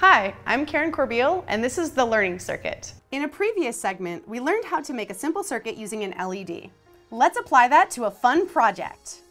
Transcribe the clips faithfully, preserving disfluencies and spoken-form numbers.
Hi, I'm Karen Corbeil, and this is The Learning Circuit. In a previous segment, we learned how to make a simple circuit using an L E D. Let's apply that to a fun project.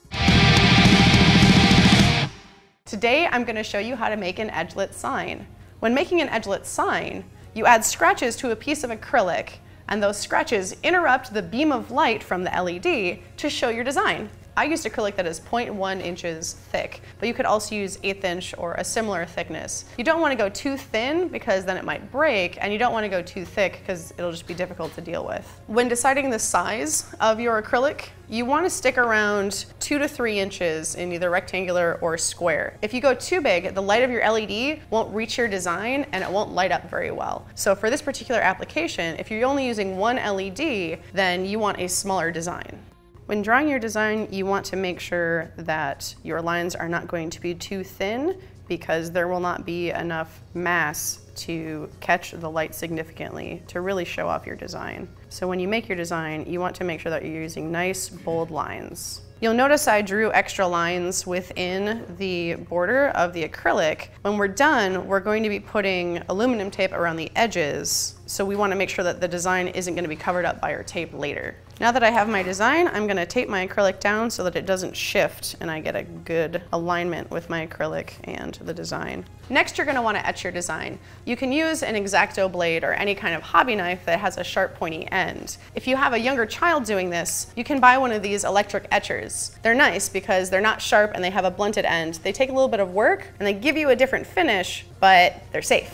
Today, I'm going to show you how to make an edge lit sign. When making an edge lit sign, you add scratches to a piece of acrylic, and those scratches interrupt the beam of light from the L E D to show your design. I used acrylic that is zero point one inches thick, but you could also use eighth inch or a similar thickness. You don't want to go too thin because then it might break, and you don't want to go too thick because it'll just be difficult to deal with. When deciding the size of your acrylic, you want to stick around two to three inches in either rectangular or square. If you go too big, the light of your L E D won't reach your design and it won't light up very well. So for this particular application, if you're only using one L E D, then you want a smaller design. When drawing your design, you want to make sure that your lines are not going to be too thin because there will not be enough mass to catch the light significantly to really show off your design. So when you make your design, you want to make sure that you're using nice, bold lines. You'll notice I drew extra lines within the border of the acrylic. When we're done, we're going to be putting aluminum tape around the edges, so we want to make sure that the design isn't going to be covered up by our tape later. Now that I have my design, I'm going to tape my acrylic down so that it doesn't shift and I get a good alignment with my acrylic and the design. Next, you're going to want to etch your design. You can use an Exacto blade or any kind of hobby knife that has a sharp pointy end. If you have a younger child doing this, you can buy one of these electric etchers. They're nice because they're not sharp and they have a blunted end. They take a little bit of work and they give you a different finish, but they're safe.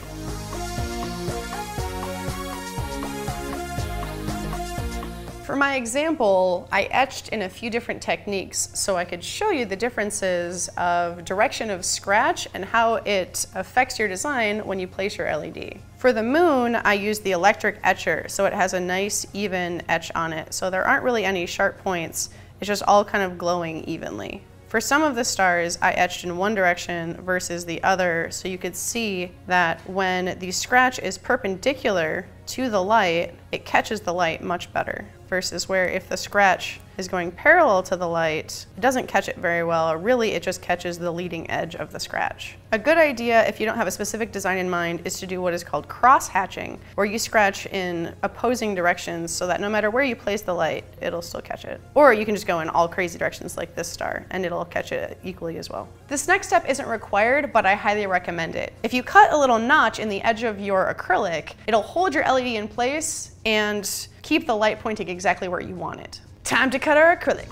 For my example, I etched in a few different techniques so I could show you the differences of direction of scratch and how it affects your design when you place your L E D. For the moon, I used the electric etcher, so it has a nice even etch on it. So there aren't really any sharp points, it's just all kind of glowing evenly. For some of the stars, I etched in one direction versus the other, so you could see that when the scratch is perpendicular to the light, it catches the light much better, versus where if the scratch is going parallel to the light, it doesn't catch it very well, or really it just catches the leading edge of the scratch. A good idea, if you don't have a specific design in mind, is to do what is called cross-hatching, where you scratch in opposing directions so that no matter where you place the light, it'll still catch it. Or you can just go in all crazy directions like this star, and it'll catch it equally as well. This next step isn't required, but I highly recommend it. If you cut a little notch in the edge of your acrylic, it'll hold your L E D in place and keep the light pointing exactly where you want it. Time to cut our acrylic.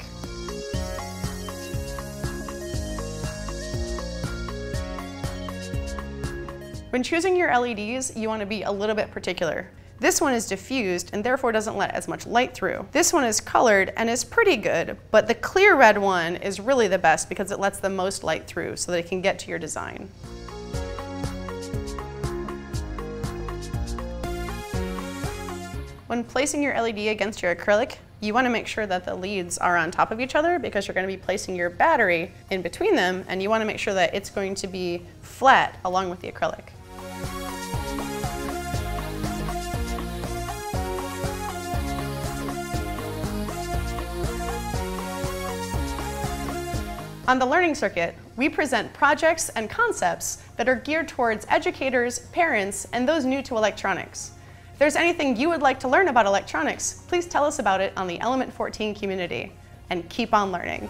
When choosing your L E Ds, you want to be a little bit particular. This one is diffused and therefore doesn't let as much light through. This one is colored and is pretty good, but the clear red one is really the best because it lets the most light through so that it can get to your design. When placing your L E D against your acrylic, you want to make sure that the leads are on top of each other because you're going to be placing your battery in between them, and you want to make sure that it's going to be flat along with the acrylic. On The Learning Circuit, we present projects and concepts that are geared towards educators, parents, and those new to electronics. If there's anything you would like to learn about electronics, please tell us about it on the Element fourteen community. And keep on learning.